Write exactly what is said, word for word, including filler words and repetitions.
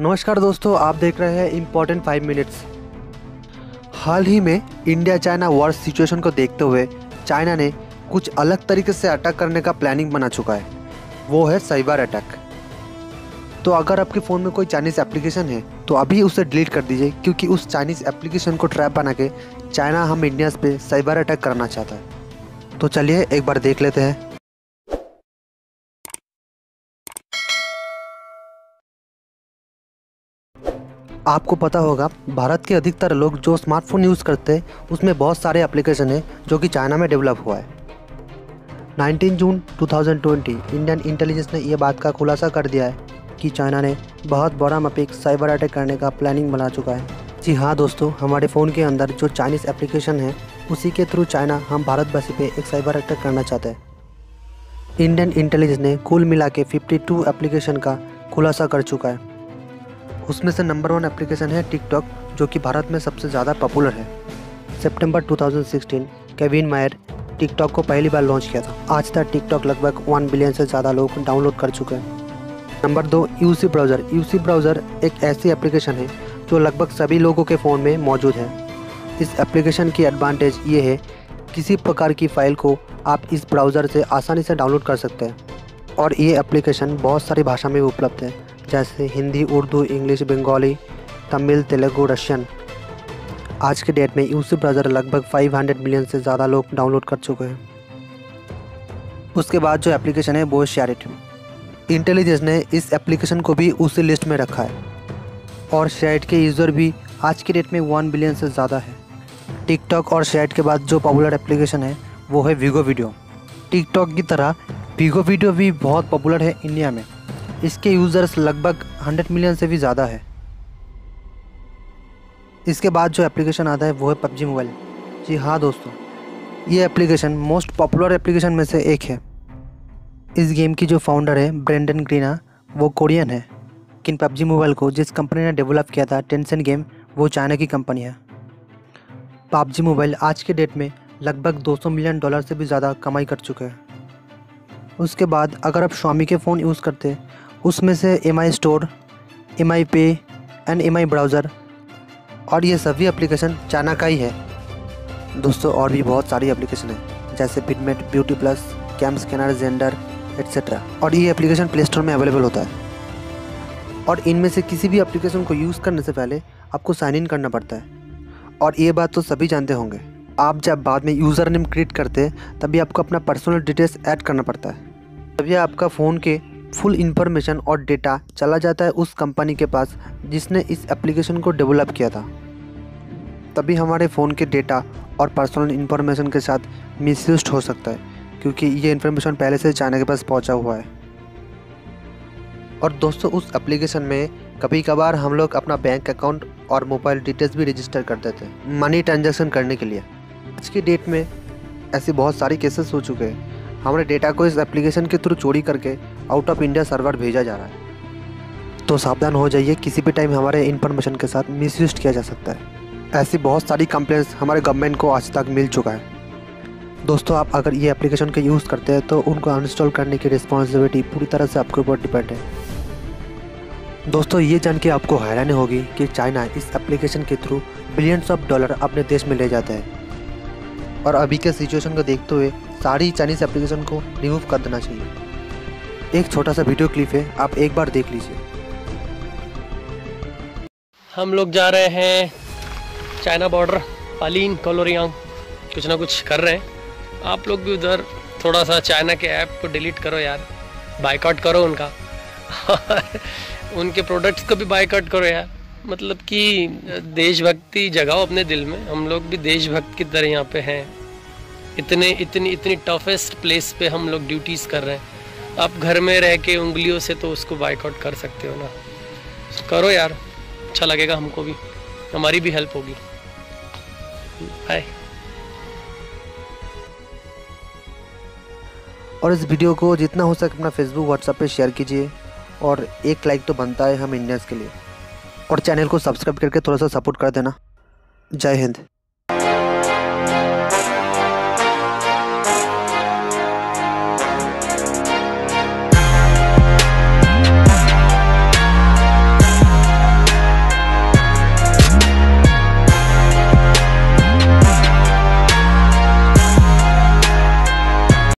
नमस्कार दोस्तों, आप देख रहे हैं इम्पोर्टेंट फाइव मिनट्स। हाल ही में इंडिया चाइना वॉर सिचुएशन को देखते हुए चाइना ने कुछ अलग तरीके से अटैक करने का प्लानिंग बना चुका है, वो है साइबर अटैक। तो अगर आपके फ़ोन में कोई चाइनीज़ एप्लीकेशन है तो अभी उसे डिलीट कर दीजिए, क्योंकि उस चाइनीज़ एप्लीकेशन को ट्रैप बना के चाइना हम इंडियंस पे साइबर अटैक करना चाहता है। तो चलिए एक बार देख लेते हैं। आपको पता होगा, भारत के अधिकतर लोग जो स्मार्टफोन यूज़ करते हैं उसमें बहुत सारे एप्लीकेशन हैं जो कि चाइना में डेवलप हुआ है। उन्नीस जून दो हज़ार बीस इंडियन इंटेलिजेंस ने यह बात का खुलासा कर दिया है कि चाइना ने बहुत बड़ा मापिक साइबर अटैक करने का प्लानिंग बना चुका है। जी हाँ दोस्तों, हमारे फ़ोन के अंदर जो चाइनीज़ एप्लीकेशन है उसी के थ्रू चाइना हम भारतवासी पे एक साइबर अटैक करना चाहते हैं। इंडियन इंटेलिजेंस ने कुल मिला के फिफ्टी टू एप्लीकेशन का खुलासा कर चुका है। उसमें से नंबर वन एप्लीकेशन है टिकटॉक, जो कि भारत में सबसे ज़्यादा पॉपुलर है। सितंबर दो हज़ार सोलह केविन मायर टिकटॉक को पहली बार लॉन्च किया था। आज तक टिकटॉक लगभग वन बिलियन से ज़्यादा लोग डाउनलोड कर चुके हैं। नंबर दो यूसी ब्राउज़र। यूसी ब्राउज़र एक ऐसी एप्लीकेशन है जो लगभग सभी लोगों के फ़ोन में मौजूद है। इस एप्लीकेशन की एडवांटेज ये है, किसी प्रकार की फ़ाइल को आप इस ब्राउज़र से आसानी से डाउनलोड कर सकते हैं और ये एप्लीकेशन बहुत सारी भाषा में उपलब्ध है, जैसे हिंदी, उर्दू, इंग्लिश, बंगाली, तमिल, तेलुगू, रशियन। आज के डेट में यूसी ब्राउज़र लगभग पाँच सौ मिलियन से ज़्यादा लोग डाउनलोड कर चुके हैं। उसके बाद जो एप्लीकेशन है वो शारेट। इंटेलिजेंस ने इस एप्लीकेशन को भी उसी लिस्ट में रखा है और शारेट के यूज़र भी आज के डेट में वन बिलियन से ज़्यादा है। टिकटॉक और शारेट के बाद जो पॉपुलर एप्लीकेशन है वो है वीगो वीडियो। टिकटॉक की तरह वीगो वीडियो भी बहुत पॉपुलर है इंडिया में। इसके यूज़र्स लगभग सौ मिलियन से भी ज़्यादा है। इसके बाद जो एप्लीकेशन आता है वो है पबजी मोबाइल। जी हाँ दोस्तों, ये एप्लीकेशन मोस्ट पॉपुलर एप्लीकेशन में से एक है। इस गेम की जो फाउंडर है ब्रेंडन ग्रीना, वो कोरियन है, लेकिन पबजी मोबाइल को जिस कंपनी ने डेवलप किया था टेंसेंट गेम, वो चाइना की कंपनी है। पबजी मोबाइल आज के डेट में लगभग दो सौ मिलियन डॉलर से भी ज़्यादा कमाई कर चुके हैं। उसके बाद अगर आप शाओमी के फ़ोन यूज़ करते हैं, उसमें से M I store, M I pay and M I browser और ये सभी एप्लीकेशन चाइना का ही है। दोस्तों और भी बहुत सारी एप्लीकेशन है, जैसे फिटमेट, beauty plus, cam scanner, Xender etcetera और ये एप्लीकेशन प्ले स्टोर में अवेलेबल होता है। और इनमें से किसी भी एप्लीकेशन को यूज़ करने से पहले आपको साइन इन करना पड़ता है और ये बात तो सभी जानते होंगे। आप जब बाद में यूज़र नेम क्रिएट करते हैं तभी आपको अपना पर्सनल डिटेल्स ऐड करना पड़ता है, तभी आपका फ़ोन के फुल इंफॉर्मेशन और डेटा चला जाता है उस कंपनी के पास जिसने इस एप्लीकेशन को डेवलप किया था। तभी हमारे फ़ोन के डेटा और पर्सनल इंफॉर्मेशन के साथ मिसयूज हो सकता है, क्योंकि ये इन्फॉर्मेशन पहले से चाइना के पास पहुँचा हुआ है। और दोस्तों उस एप्लीकेशन में कभी कभार हम लोग अपना बैंक अकाउंट और मोबाइल डिटेल्स भी रजिस्टर कर देते हैं मनी ट्रांजेक्शन करने के लिए। आज के डेट में ऐसे बहुत सारे केसेस हो चुके हैं, हमारे डेटा को इस एप्लीकेशन के थ्रू चोरी करके आउट ऑफ इंडिया सर्वर भेजा जा रहा है। तो सावधान हो जाइए, किसी भी टाइम हमारे इन्फॉर्मेशन के साथ मिसयूज किया जा सकता है। ऐसी बहुत सारी कंप्लेंट्स हमारे गवर्नमेंट को आज तक मिल चुका है। दोस्तों आप अगर ये एप्लीकेशन के यूज़ करते हैं तो उनको अनइंस्टॉल करने की रिस्पॉन्सिबिलिटी पूरी तरह से आपके ऊपर डिपेंड है। दोस्तों ये जान के आपको हैरानी होगी कि चाइना इस एप्लीकेशन के थ्रू बिलियंस ऑफ डॉलर अपने देश में ले जाता है और अभी के सिचुएशन को देखते हुए सारी चाइनीज़ एप्लीकेशन को रिमूव कर देना चाहिए। एक छोटा सा वीडियो क्लिप है, आप एक बार देख लीजिए। हम लोग जा रहे हैं चाइना बॉर्डर, पालीन कोलोरियांग, कुछ ना कुछ कर रहे हैं। आप लोग भी उधर थोड़ा सा चाइना के ऐप को डिलीट करो यार, बायकॉट करो उनका उनके प्रोडक्ट्स को भी बायकॉट करो यार। मतलब कि देशभक्ति जगाओ अपने दिल में। हम लोग भी देशभक्त की तरह यहाँ पे हैं। इतने इतनी इतनी टफेस्ट प्लेस पे हम लोग ड्यूटीज़ कर रहे हैं। आप घर में रह के उंगलियों से तो उसको बाइकआउट कर सकते हो ना, करो यार, अच्छा लगेगा हमको भी, हमारी भी हेल्प होगी। बाय। और इस वीडियो को जितना हो सके अपना फेसबुक, व्हाट्सएप पे शेयर कीजिए और एक लाइक तो बनता है हम इंडियंस के लिए। और चैनल को सब्सक्राइब करके थोड़ा सा सपोर्ट कर देना। जय हिंद।